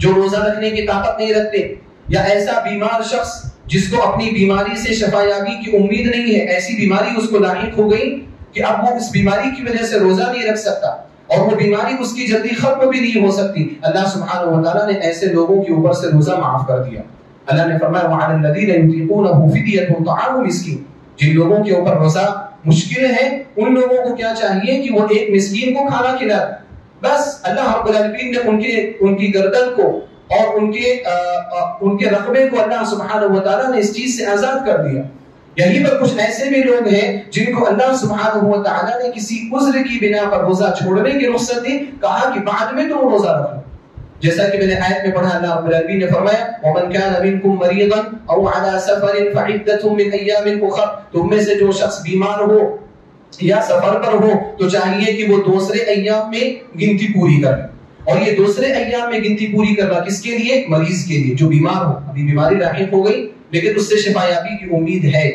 जो रोजा रखने की ताकत नहीं रखते, या ऐसा बीमार शख्स जिसको अपनी बीमारी से शफायाबी की उम्मीद नहीं है, ऐसी बीमारी उसको लाहिक हो गई कि अब वो इस बीमारी की वजह से रोजा नहीं रख सकता और वो बीमारी उसकी जल्दी खत्म भी नहीं हो सकती, अल्लाह सुब्हानहू व तआला ने ऐसे लोगों के ऊपर से रोजा माफ कर दिया। अल्लाह ने फरमाया वअलल्लज़ीना युतीक़ूनहु फ़िदियतुन तआमु मिस्कीन, जिन लोगों के ऊपर रोजा मुश्किल है उन लोगों को क्या चाहिए कि वो एक मिस्कीन को खाना खिलाए। बस अल्लाह रब्बुल आलमीन ने उनके उनकी गर्दन को और उनके आ, आ, उनके रकबे को अल्लाह सुब्हानहू व तआला ने इस चीज से आजाद कर दिया। यहीं पर कुछ ऐसे भी लोग हैं जिनको अल्लाह सुब्हानहू व तआला ने किसी उज्र की बिना पर रोजा छोड़ने की रुख्सत दी, कहा कि बाद में तुम रोजा रखो। जैसा कि मैंने आयत में पढ़ा, अल्लाह रब्बुल आलमीन ने फरमाया वमन कान मिनकुम मरीदन अव अला सफरिन फइद्दतुम मिन अय्यामिन उखर, तुम में से जो शख्स बीमार हो या सफर पर हो तो चाहिए कि वो दूसरे अय्याम में गिनती पूरी करे। और ये दूसरे अय्याम में गिनती पूरी करना किसके लिए? मरीज के लिए, जो बीमार हो, अभी बीमारी लाहिक हो गई लेकिन उससे शिफायाबी की उम्मीद है।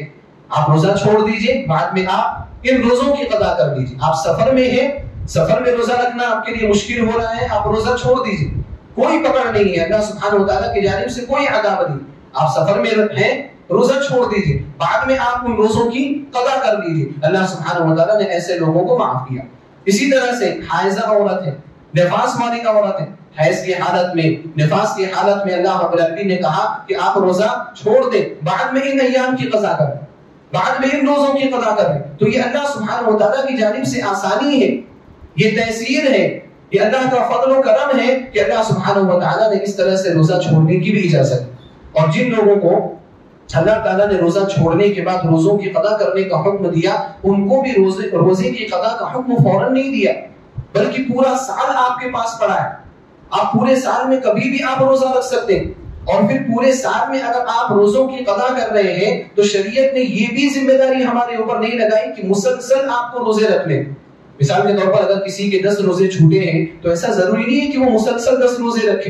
आप रोजा छोड़ दीजिए, बाद में आप इन रोजों की कदा कर दीजिए। आप सफर में हैं, सफर में रोजा रखना आपके लिए मुश्किल हो रहा है, आप रोजा छोड़ दीजिए, कोई पकड़ नहीं है, अल्लाह सुब्हानहू व तआला की जानिब से कोई अदाब नहीं। आप सफर में हैं, रोजा छोड़ दीजिए, बाद में आप उन रोजों की कदा कर दीजिए, अल्लाह सुब्हानहू व तआला ने ऐसे लोगों को माफ किया। इसी तरह से हाइजा औरत है, निफास वाली औरत है, हैज की हालत में, निफास की हालत में अल्लाह रब्बुल आलमीन ने कहा कि आप रोजा छोड़ दें, बाद में इन अय्याम की कज़ा करें, बाद में इन रोजों की कज़ा करें। तो ये अल्लाह सुब्हानहू व तआला की जानिब से आसानी है, ये तयसीर है, ये अल्लाह का फजल और करम है कि अल्लाह सुब्हानहू व तआला ने इस तरह से रोजा छोड़ने की भी इजाजत दी। और जिन लोगों को अल्लाह ताला ने रोजा छोड़ने के बाद रोजों की कदा करने का हुक्म दिया, उनको भी रोजे रोजे की कदा का हुक्म फौरन नहीं दिया, बल्कि पूरा साल आपके पास पड़ा है, आप पूरे साल में कभी भी आप रोजा रख सकते हैं। और फिर पूरे साल में अगर आप रोजों की कदा कर रहे हैं तो शरीयत ने ये भी जिम्मेदारी हमारे ऊपर नहीं लगाई कि मुसलसल आपको रोजे रखने। मिसाल के तौर पर अगर किसी के दस रोजे छूटे हैं तो ऐसा जरूरी नहीं है कि वो मुसलसल दस रोजे रखे,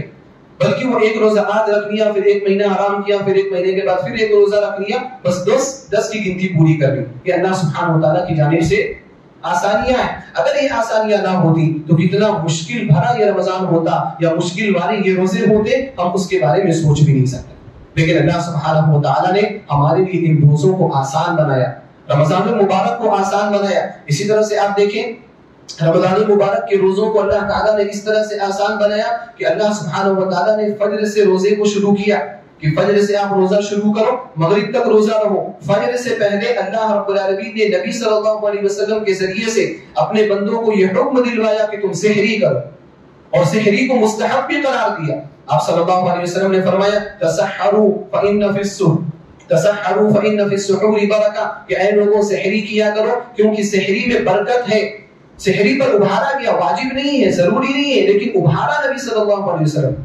बल्कि वो एक रोजा आज रख लिया, फिर एक महीना आराम किया, फिर एक महीने के बाद फिर एक रोजा रख लिया, बस दस दस की गिनती पूरी कर ली। ये अल्लाह सुब्हानहू व तआला की जानिब से आसानियां हैं। अगर ये आसानियां ना होती तो कितना मुश्किल भरा ये रमजान होता, या मुश्किल वाले ये रोजे होते, हम उसके बारे में सोच भी नहीं सकते। लेकिन अल्लाह सुब्हानहू व तआला ने हमारे लिए इन रोजों को आसान बनाया, रमजान मुबारक को आसान बनाया। इसी तरह से आप देखें रमजान मुबारक के रोजों को अल्लाह ताला ने इस तरह से आसान बनाया कि अल्लाह सुब्हानहू व तआला ने फजर से रोजे को शुरू किया कि फजर से आप रोजा शुरू करो, मगरिब तक रोजा रहो। फजर से पहले अल्लाह रब्बुल आलमीन ने नबी सल्लल्लाहु अलैहि वसल्लम के जरिए से अपने बंदों को यह हुक्म दिलवाया कि तुम सेहरी करो, और सेहरी को मुस्तहब भी करार दिया। आप सल्लल्लाहु अलैहि वसल्लम ने फरमाया तसहरू फ इन्न फी सुह तसहरू फ इन्न फी सुहूर बरका, कि ऐ लोगों सेहरी किया करो क्योंकि सेहरी में बरकत है। सेहरी पर उभारा गया, वाजिब नहीं है, जरूरी नहीं है, लेकिन उभारा नबी सल्लल्लाहु अलैहि वसल्लम,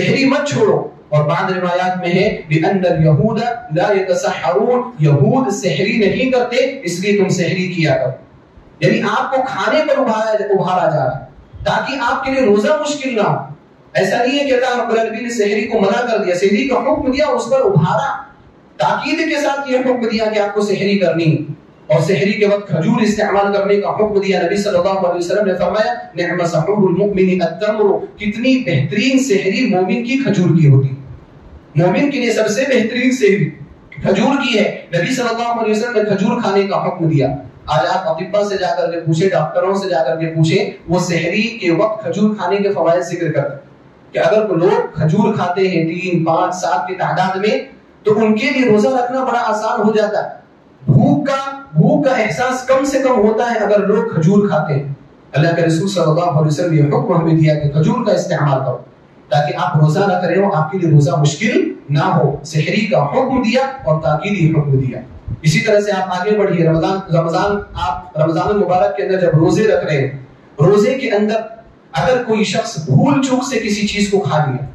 सेहरी मत छोड़ो। और बाद रिवायात में है बिअन्नल यहूद ला यतसहरून, यहूद सेहरी नहीं करते, इसलिए तुम सेहरी किया करो। यानी आपको खाने पर उभारा उभारा जा रहा है ताकि आपके लिए रोजा मुश्किल ना हो। ऐसा नहीं है कि अल्लाह रब्बुल आलमीन ने सेहरी को मना कर दिया, सेहरी का हुक्म दिया, उस पर उभारा, ताकीद के साथ यह हुक्म दिया कि आपको सेहरी करनी। और सेहरी के वक्त खजूर इस्तेमाल करने का हुक्म दिया। नबी सल्लल्लाहु अलैहि वसल्लम ने फरमाया नि'म सहूरुल मु'मिन अत-तम्र, कितनी बेहतरीन सेहरी मोमिन की खजूर की होती। मोमिन के लिए सबसे बेहतरीन सेहरी खजूर की है। नबी सल्लल्लाहु अलैहि वसल्लम ने खजूर खाने का हुक्म दिया। आज आप अतिब्बा से जाकर के पूछे, डॉक्टरों से जाकर के पूछे, वो सेहरी के वक्त खजूर खाने के फवायद जिक्र करते हैं कि अगर लोग खजूर खाते हैं तीन पाँच सात की तादाद में तो उनके लिए रोजा रखना बड़ा आसान हो जाता है। भूख का भूख का एहसास कम से कम होता है अगर लोग खजूर खाते हैं। अल्लाह के रसूल सल्लल्लाहु अलैहि वसल्लम ने हुक्म हमें दिया कि खजूर का इस्तेमाल करो ताकि आप रोजा रख रहे हो, आपके लिए रोजा मुश्किल ना हो। सहरी का हुक्म दिया और ताकीदी हुक्म दिया। इसी तरह से आप आगे बढ़िए। रमजान रमजान आप रमजान मुबारक के अंदर जब रोजे रख रहे हैं, रोजे के अंदर अगर कोई शख्स भूल चूक से किसी चीज को खा लिया,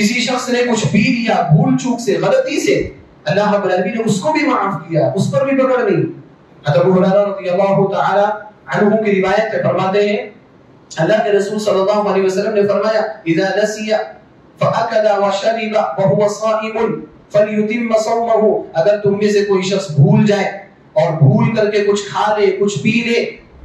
किसी शख्स ने कुछ पी लिया भूल चूक से, गलती से, अल्लाह रब्बुल आलमीन ने उसको भी माफ किया, उस पर भी पकड़ नहीं। अबू हुरैरा रज़ियल्लाहु तआला अन्हु की रिवायत में फरमाते हैं अल्लाह के रसूल सल्लल्लाहु अलैहि वसल्लम ने फरमाया इज़ा नसिया फअकला वशरिबा वहुवा साइमुन फलयुतिम सौमहु। अगर तुम में से कोई शख्स भूल जाए और भूल करके कुछ खा ले कुछ पी ले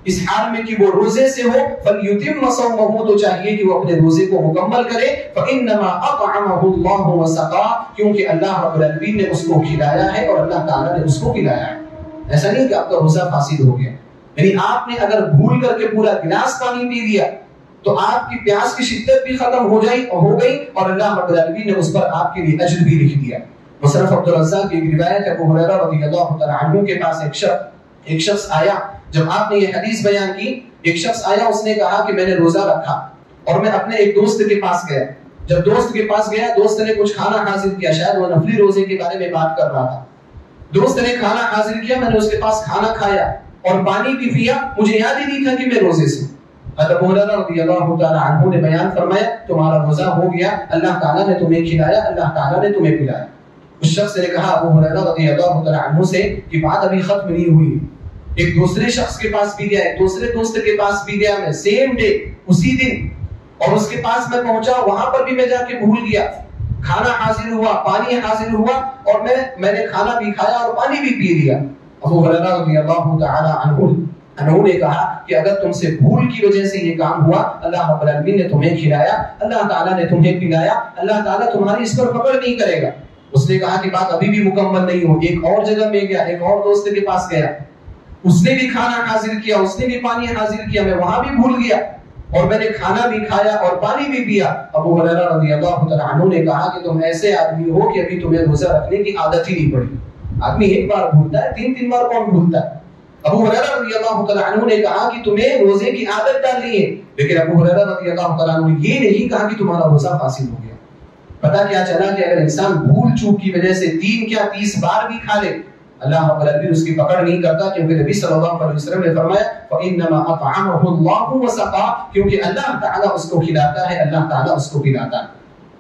इस हाल में कि वो रोजे से हो फलयुतिम सौमहु तो चाहिए कि वो अपने रोजे को मुकम्मल करे फइन्नमा अतअमहु अल्लाह व सका क्योंकि अल्लाह रब्बुल आलमीन ने उसको खिलाया है और अल्लाह ताला ने उसको पिलाया है। ऐसा नहीं कि आपका रोजा फासिद हो गया। यानी आपने अगर भूल करके पूरा गिलास पानी पी लिया तो आपकी प्यास की शिद्दत भी खत्म हो जाई हो गई और अल्लाह रब्बुल आलमीन ने उस पर आपके लिए अज्र भी लिख दिया। मुसरफ अब्दुल रज़्ज़ाक़ की रिवायत है अबू हुरैरा रज़ियल्लाहु तआला अन्हु के पास एक शख्स एक शख्स आया। जब आपने ये हदीस बयान की एक शख्स आया उसने कहा कि मैंने रोजा रखा और मैं अपने एक दोस्त के पास गया। जब दोस्त के पास गया दोस्त ने कुछ खाना हाजिर किया, शायद वो नफली रोजे के बारे में बात कर रहा था। दोस्त ने खाना हाजिर किया, मैंने उसके पास खाना खाया और पानी भी पिया, मुझे याद ही नहीं था कि मैं रोजे से। अबू हुरैरा रज़ियल्लाहु तआला अन्हु ने बयान फरमाया तुम्हारा रोजा हो गया, अल्लाह ताला ने तुम्हें खिलाया, अल्लाह ताला ने तुम्हें पिलाया। उस शख्स ने कहा अबू हुरैरा रज़ियल्लाहु तआला अन्हु से कि बात अभी खत्म नहीं हुई। एक दूसरे शख्स के पास भी गया, एक दूसरे दोस्त के पास भी गया मैं सेम डे उसी दिन, और उसके पास मैं पहुंचा वहां पर भी मैं जाके भूल गया। खाना हाजिर हुआ, पानी हाजिर हुआ और मैं मैंने खाना भी खाया और पानी भी पी लिया। अबू हुरैरा रज़ियल्लाहु तआला अन्हु उन्होंने कहा कि अगर तुमसे भूल की वजह से ये काम हुआ अल्लाह रब्बुल आलमीन ने तुम्हें खिलाया, अल्लाह ताला ने तुम्हें पिलाया, अल्लाह ताला तुम्हारी इस पर फख्र नहीं करेगा। उसने कहा कि बात अभी भी मुकम्मल नहीं हो। एक और जगह में गया, एक और दोस्त के पास गया, उसने भी खाना हाजिर किया, उसने भी पानी हाजिर किया, मैं वहां भी भूल गया और मैंने खाना भी खाया और पानी भी पिया। अबू हुरैरा रज़ियल्लाहु तआला अन्हु ने कहा कि तुम ऐसे आदमी हो कि अभी तुम्हें रोजा रखने की आदत ही नहीं पड़ी। आदमी एक बार भूलता है, तीन तीन बार कौन भूलता है। अबू हुरैरा रज़ियल्लाहु तआला अन्हु ने कहा कि तुम्हें रोजे की आदत डालनी है, लेकिन अबू हुरैरा रज़ियल्लाहु तआला अन्हु ने ये नहीं कहा कि तुम्हारा रोजा फासिल हो गया। पता क्या चला कि अगर इंसान भूल चूक की वजह से तीन क्या तीस बार भी खा ले अल्लाह रब्बुल आलमीन उसकी पकड़ नहीं करता, क्योंकि नबी सल्लल्लाहु अलैहि वसल्लम ने फरमाया फइन्नमा अतअमहु अल्लाहु व सका, क्योंकि अल्लाह ताला उसको खिलाता है, अल्लाह ताला उसको पिलाता है।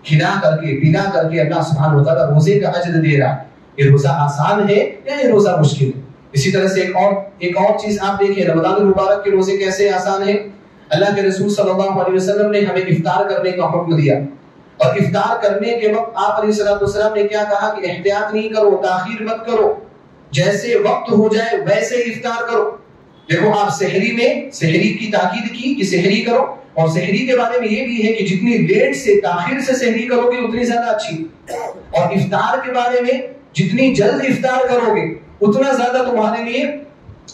खिला करके पिला करके अल्लाह सुब्हानहु व तआला रोजे का अज्र दे रहा है। ये रोजा आसान है या ये रोजा मुश्किल है? इसी तरह से एक और एक और चीज आप देखिए रमजान मुबारक के रोजे कैसे आसान है। अल्लाह के रसूल सल्लल्लाहु अलैहि वसल्लम ने हमें इफ्तार करने का हुक्म दिया और इफ्तार करने के वक्त आप अलैहिस्सलातु वस्सलाम ने क्या कहा कि एहतियात नहीं करो, ताखीर मत करो, जैसे वक्त हो जाए वैसे इफ्तार करो। देखो आप सहरी में सहरी की ताकीद की कि सहरी करो, और सहरी के बारे में ये भी है कि जितनी लेट से ताखिर से सहरी करोगे उतनी ज्यादा अच्छी, और इफ्तार के बारे में जितनी जल्द इफ्तार करोगे उतना ज्यादा तुम्हारे लिए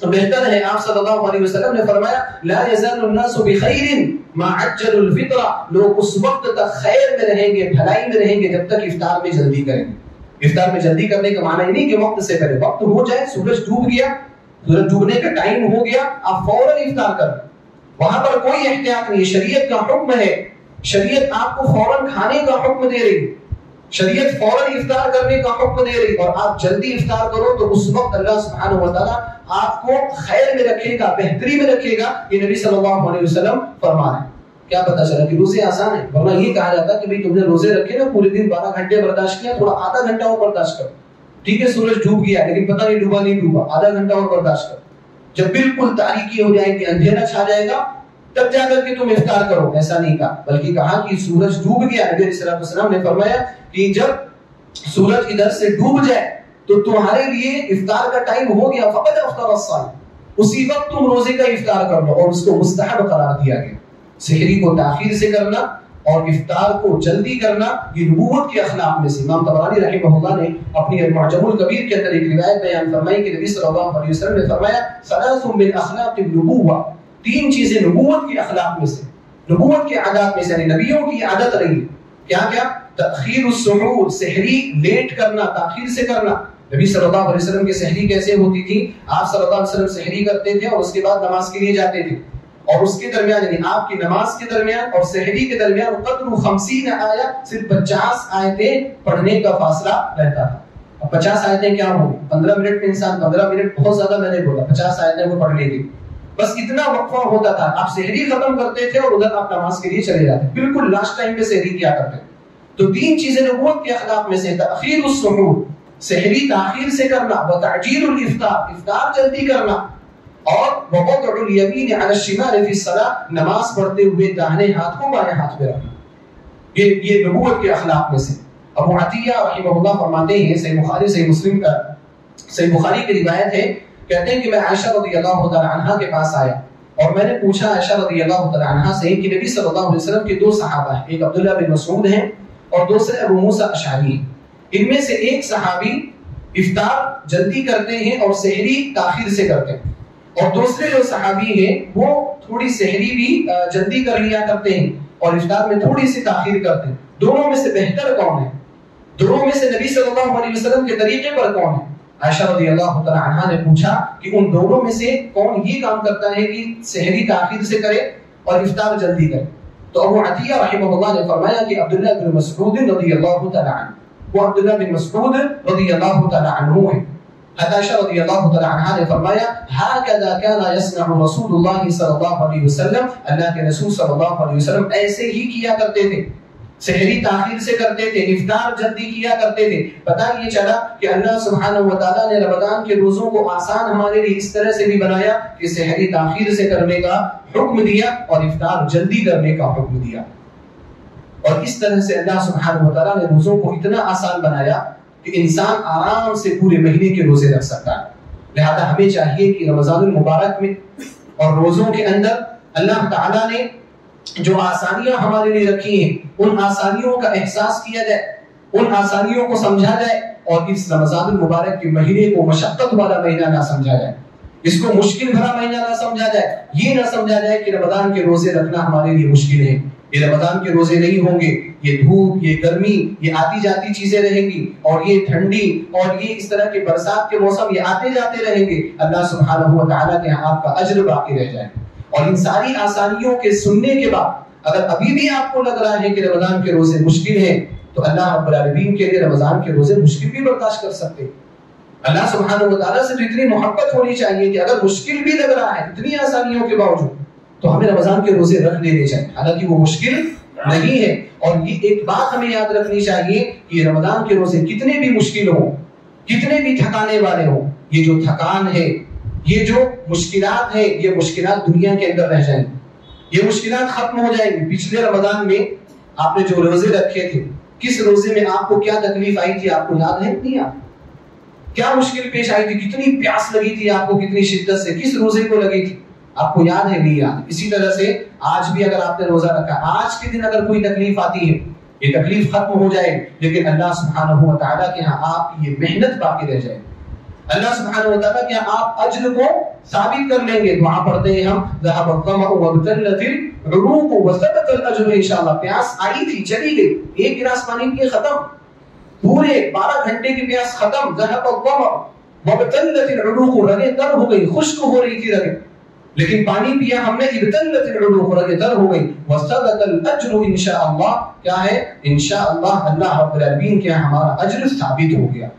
बेहतर है। आप सल्लल्लाहु अलैहि वसल्लम ने फरमाया ला यज़ालु अन्नासु बिखैरिन मा अज्जलुल फित्रा, लोग उस वक्त तक खैर में रहेंगे, भलाई में रहेंगे जब तक इफ्तार में जल्दी करेंगे। इफ्तार में जल्दी करने का माना ही नहीं कि वक्त से पहले, वक्त हो जाए, सूरज डूब गया, सूरज डूबने का टाइम हो गया, आप फौरन इफ्तार करो। वहां पर कोई एहतियात नहीं, शरीयत का हुक्म है। शरीयत आपको फौरन खाने का हुक्म दे रही है, शरीयत फौरन इफ्तार करने का हुक्म दे रही, और आप जल्दी इफ्तार करो तो उस वक्त अल्लाह सुब्हानहु व तआला आपको खैर में रखेगा, बेहतरी में रखेगा। ये नबी सल्लल्लाहु अलैहि वसल्लम फरमा रहे हैं। क्या पता चला कि रोजे आसान है, वरना ये कहा जाता कि भाई तुमने रोजे रखे ना पूरे दिन बारह घंटे बर्दाश्त किया, थोड़ा आधा घंटा और बर्दाश्त करो। ठीक है सूरज डूब गया लेकिन पता नहीं डूबा नहीं डूबा, आधा घंटा और बर्दाश्त करो। जब बिल्कुल तारीकी हो जाएगी, अंधेरा छा जाएगा, तब जाकर के तुम इफ्तार करो। ऐसा नहीं कहा, बल्कि कहा कि सूरज डूब गया। नबी सल्लल्लाहु अलैहि वसल्लम ने फरमाया कि जब सूरज इधर से डूब जाए तो तुम्हारे लिए इफ्तार का टाइम हो गया, फक़द अफ़्तर अस-साइम, उसी वक्त तुम रोजे का इफ्तार कर लो, और उसको मुस्तहब करार दिया गया। सहरी को ताखीर से करना और इफ्तार को जल्दी करना ये नबूवत के अखलाक में से। इमाम तबरानी रहमहुल्लाह ने अपनी अल-मुअजमुल कबीर के अंदर एक रिवायत बयान फरमाई कि नबी सल्लल्लाहु अलैहि वसल्लम ने फरमाया सलासु मिन अखलाक़ि नबूवह, तीन चीजें नबूवत के अखलाक में से, नबूवत के आदात में से, यानी नबियों की आदत रही है। क्या क्या? तखीर उस-सुहूर, सहरी लेट करना, ताखीर से करना। नबी सल्लल्लाहु अलैहि वसल्लम की सहरी कैसे होती थी? आप सल्लल्लाहु अलैहि वसल्लम सहरी करते थे और उसके बाद नमाज के लिए जाते थे, और उसके दरमियान यानी आपकी नमाज के दरमियान और सहरी के दरमियान कदरू खमसीन आया, सिर्फ पचास आयतें पढ़ने का फासला रहता था। अब पचास आयतें क्या हो, पंद्रह मिनट में इंसान, पंद्रह मिनट बहुत ज्यादा मैंने बोला, पचास आयतें वो पढ़ लेती, बस इतना वक्फा होता था। आप सहरी खत्म करते थे और उधर आप नमाज के लिए चले जाते, बिल्कुल लास्ट टाइम पे सहरी किया करते। तो तीन चीजें नबूवत के अखलाक में से तअखीर उस-सुहूर, सहरी ताखीर से करना, व ताजील उल-इफ्तार, इफ्तार जल्दी करना, और वक़तुल यमीन अला शिमाल फी सलात, नमाज पढ़ते हुए दाहिने हाथ को बाएं हाथ पे रखना, ये ये नबूवत के अखलाक में से। अबू अतिया रहमहुल्लाह फरमाते हैं, सही बुखारी सही मुस्लिम का सही बुखारी की रिवायत है, कहते हैं कि मैं आयशा रदियल्लाहु तआला अन्हा के पास आया और मैंने पूछा आयशा रदियल्लाहु तआला अन्हा से कि नबी सल्लल्लाहु अलैहि वसल्लम के दो सहाबा हैं, एक अब्दुल्लाह बिन मसूद हैं और दूसरे अबू मूसा अशअरी, इनमें से एक सहाबी इफ्तार जल्दी करते हैं और सहरी ताखिर से करते हैं और दूसरे जो सहाबी हैं वो थोड़ी सहरी भी जल्दी कर लिया करते हैं और इफ्तार में थोड़ी सी ताखिर करते हैं। दोनों में से बेहतर कौन है? दोनों में से नबी सल्लल्लाहु अलैहि वसल्लम के तरीके पर कौन है? आयशा रदियल्लाहु तआला अन्हा ने पूछा कि उन दोनों में से कौन ये काम करता है कि सहरी ताखिर से करे और इफ्तार जल्दी करे। तो अबू अतिया रहमहुल्लाह ने फरमाया कि अब्दुल्लाह बिन मसूद रदियल्लाहु तआला अन्हु, वो अब्दुल्लाह बिन मसूद रदियल्लाहु तआला अन्हु है। आयशा रदियल्लाहु तआला अन्हा ने फरमाया, हकदा काना यसनअ रसूलुल्लाह सल्लल्लाहु अलैहि वसल्लम, अल्लाह के रसूल सल्लल्लाहु अलैहि वसल्लम ऐसे ही किया करते थे, सहरी ताखिर से करते थे, इफ्तार जल्दी किया करते थे। पता ये चला कि अल्लाह सुब्हानहू व तआला ने रमजान के रोजों को आसान हमारे लिए इस तरह से भी बनाया कि सहरी ताखिर से करने का हुक्म दिया और इफ्तार जल्दी करने का हुक्म दिया, और इस तरह से अल्लाह सुब्हानहू व तआला ने रोजों को इतना आसान बनाया कि इंसान आराम से पूरे महीने के रोजे रख सकता है। लिहाजा हमें चाहिए कि रमजानुल मुबारक में और रोजों के अंदर अल्लाह ताला ने जो आसानियां हमारे लिए रखी हैं उन आसानियों का एहसास किया जाए, उन आसानियों को समझा जाए और इस रमजान मुबारक के महीने को मशक्कत वाला महीना ना समझा जाए, इसको मुश्किल भरा महीना ना समझा जाए। ये ना समझा जाए कि रमजान के रोजे रखना हमारे लिए मुश्किल है, ये रमजान के रोजे नहीं होंगे, ये धूप, ये गर्मी, ये आती जाती चीजें रहेंगी और ये ठंडी और ये इस तरह के बरसात के मौसम, ये आते जाते रहेंगे। अल्लाह सुब्हानहू व तआला के यहाँ आपका अज्र बाकी रह जाए। और इन सारी आसानियों के सुनने के बाद अगर अभी भी आपको लग रहा है कि रमजान के रोजे मुश्किल हैं, तो अल्लाह रब्बुल आलमीन के लिए रमजान के रोजे मुश्किल भी बर्दाश्त कर सकते हैं। अल्लाह सुब्हानहू व तआला से इतनी मोहब्बत होनी चाहिए कि अगर मुश्किल भी लग रहा है इतनी आसानियों के बावजूद, तो हमें रमजान के रोजे रख लेने चाहिए, हालांकि वो मुश्किल नहीं है। और ये एक बात हमें याद रखनी चाहिए कि रमजान के रोजे कितने भी मुश्किल हों, कितने भी थकाने वाले हों, ये जो थकान है, ये जो मुश्किलात है, ये मुश्किलात दुनिया के अंदर रह जाएंगी, ये मुश्किलात खत्म हो जाएंगी। पिछले रमजान में आपने जो रोजे रखे थे, किस रोजे में आपको क्या तकलीफ आई थी, आपको याद है? नहीं, आप क्या मुश्किल पेश आई थी, कितनी प्यास लगी थी आपको, कितनी शिद्दत से, किस रोजे को लगी थी, आपको याद है? नहीं याद। इसी तरह से आज भी अगर आपने रोजा रखा, आज के दिन अगर कोई तकलीफ आती है, ये तकलीफ खत्म हो जाएगी, लेकिन अल्लाह सुब्हानहू व तआला के यहाँ आपकी ये मेहनत बाकी रह जाएगी। अल्लाह सुब्हानहू व तआला कि आप अज्र को साबित कर लेंगे। दुआ पढ़ते हैं हम, ज़हबल क़मअ वबतल्लतिल उरूक़ वसबतल अज्र, इंशाअल्लाह। प्यास आई थी, चली गई, एक गिलास पानी पिए, खत्म, पूरे बारह घंटे की प्यास खत्म। ज़हबल क़मअ वबतल्लतिल उरूक़, रगे तर हो गई, खुश्क हो रही थी रगे, लेकिन पानी पिया हमने, इब्तल्लतिल उरूक़, रगे तर हो गई। वसबतल अज्र, इंशाअल्लाह, क्या है? इंशाअल्लाह अल्लाह रब्बुल आलमीन के हमारा अज्र साबित हो गया।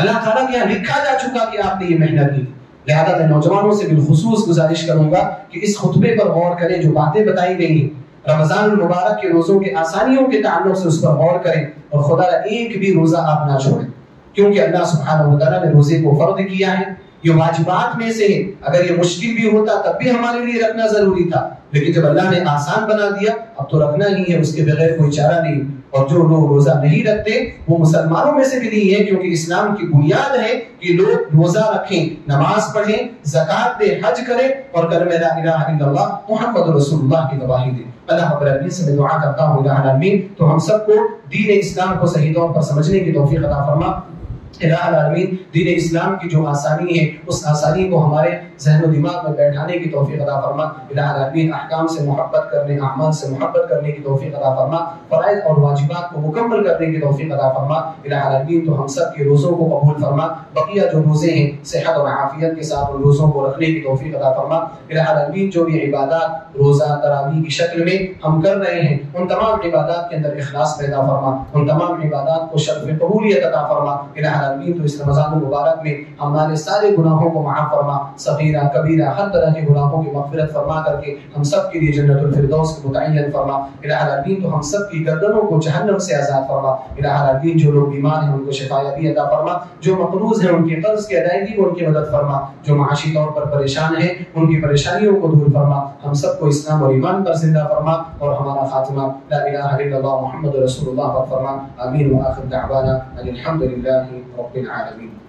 अल्लाह ताला के यहाँ लिखा जा चुका कि आपने ये मेहनत की। लिहाजा मैं नौजवानों से बिलखुसूस गुजारिश करूंगा कि इस खुतबे पर गौर करें, जो बातें बताई गई हैं रमजान मुबारक के रोज़ों के आसानियों के ताल्लुक से, उस पर गौर करें और खुदा एक भी रोज़ा आप ना छोड़ें, क्योंकि अल्लाह सुब्हानहू व तआला ने रोज़े को फ़र्द किया है, ये वाजिबात में से है। अगर ये मुश्किल भी होता तब भी हमारे लिए रखना जरूरी था, लेकिन जब अल्लाह ने आसान बना दिया अब तो रखना ही है, उसके बगैर कोई चारा नहीं। और जो लोग रोजा नहीं रखते वो मुसलमानों में से भी नहीं है, क्योंकि इस्लाम की बुनियाद है कि लोग रोजा रखें, नमाज पढ़ें, ज़कात दें, हज करें और कलमे ला इलाहा इल्लल्लाह मुहम्मद रसूलुल्लाह की गवाही दें। अल्लाह रब्बुल आलमीन से मैं दुआ करता हूं या आमीन, तो हम सबको दीन इस्लाम को सही तौर पर समझने की तौफीक अता फरमा। दीन इस्लाम की जो आसानी है उस आसानी को हमारे जहन और दिमाग में बैठाने की तौफीक अता फरमा। अहकाम से मोहब्बत करने, अमाल से मोहब्बत करने की तौफीक अता फरमा, फराइज और वाजिबात को मुकम्मल करने की तौफीक अता फरमा। तो हम सब के रोज़ों को कबूल फरमा, बकिया जो रोज़े हैं सेहत और आफियत के साथ उन रोज़ों को रखने की तौफीक अता फरमा। जो भी इबादत रोज़ा तरावी की शक्ल में हम कर रहे हैं उन तमाम इबादत के अंदर इखलास पैदा फरमा, उन तमाम इबादत को शर्फ़ कबूलियत अता फरमा। आलमीन, तो इस रमज़ान मुबारक में हमारे सारे गुनाहों को माफ़ फरमा, सगीरा कबीरा हर तरह के गुनाहों की मग़फ़िरत फरमा करके हम सब के लिए जन्नतुल फिरदौस के मुतअय्यन फरमा। इलाह आलमीन, तो हम सब की गर्दनों को जहन्नम से आज़ाद फरमा। इलाह आलमीन, जो लोग बीमार हैं उनको शिफायाबी अता फरमा, जो मक़रूज़ हैं उनके कर्ज़ की अदायगी में उनकी मदद फरमा, जो माशी तौर पर परेशान हैं उनकी परेशानियों को दूर फरमा। हम सबको इस्लाम और ईमान पर जिंदा फरमा और हमारा खातिमा ला इलाहा इल्लल्लाह मुहम्मदुर रसूलुल्लाह पर फरमा। आमीन व आखिर दावाना अनिल हम्दुलिल्लाहि रब्बिल आलमीन।